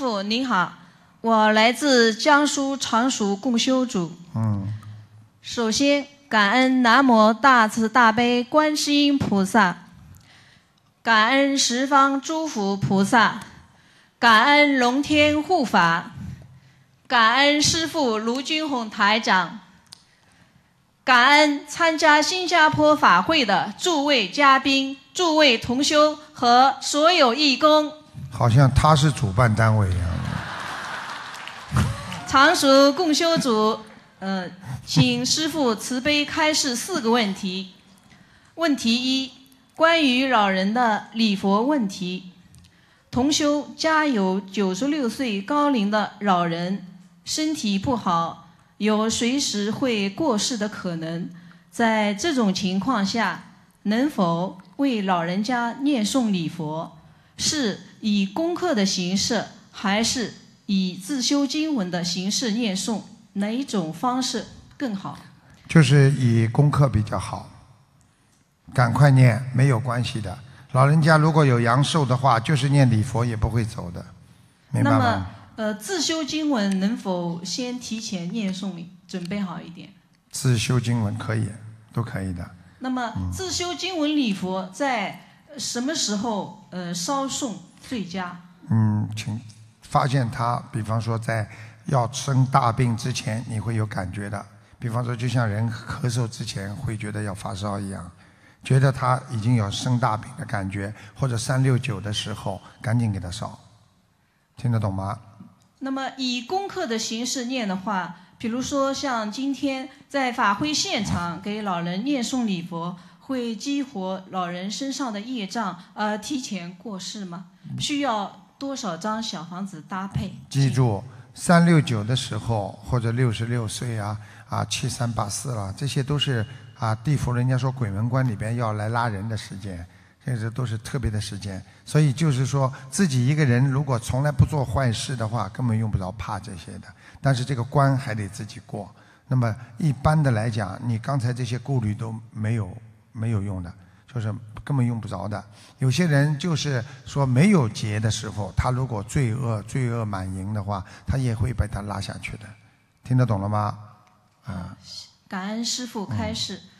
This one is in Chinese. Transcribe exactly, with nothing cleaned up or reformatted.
傅您好，我来自江苏常熟共修组。嗯，首先感恩南无大慈大悲观世音菩萨，感恩十方诸佛菩萨，感恩龙天护法，感恩师父卢军宏台长，感恩参加新加坡法会的诸位嘉宾、诸位同修和所有义工。好像他是主办单位一样。常熟共修组，呃，请师父慈悲开示四个问题。问题一，关于老人的礼佛问题。同修家有九十六岁高龄的老人，身体不好，有随时会过世的可能。在这种情况下，能否为老人家念诵礼佛？是以功课的形式，还是以自修经文的形式念诵，哪一种方式更好？就是以功课比较好，赶快念没有关系的。老人家如果有阳寿的话，就是念礼佛也不会走的，明白吗？那么，呃，自修经文能否先提前念诵，准备好一点？自修经文可以，都可以的。那么，嗯、自修经文礼佛在什么时候呃稍诵最佳？嗯，请发现它，比方说在要生大病之前，你会有感觉的。比方说，就像人咳嗽之前会觉得要发烧一样，觉得他已经有生大病的感觉，或者三六九的时候，赶紧给他烧。听得懂吗？那么以功课的形式念的话，比如说像今天在法会现场给老人念诵礼佛。会激活老人身上的业障，呃，提前过世吗？需要多少张小房子搭配？记住，三六九的时候，或者六十六岁啊，啊，七三八四了，这些都是啊，地府人家说鬼门关里边要来拉人的时间，这些都是特别的时间。所以就是说，自己一个人如果从来不做坏事的话，根本用不着怕这些的。但是这个关还得自己过。那么一般的来讲，你刚才这些顾虑都没有。没有用的，就是根本用不着的。有些人就是说没有结的时候，他如果罪恶罪恶满盈的话，他也会被他拉下去的。听得懂了吗？啊、嗯！感恩师父开示。嗯、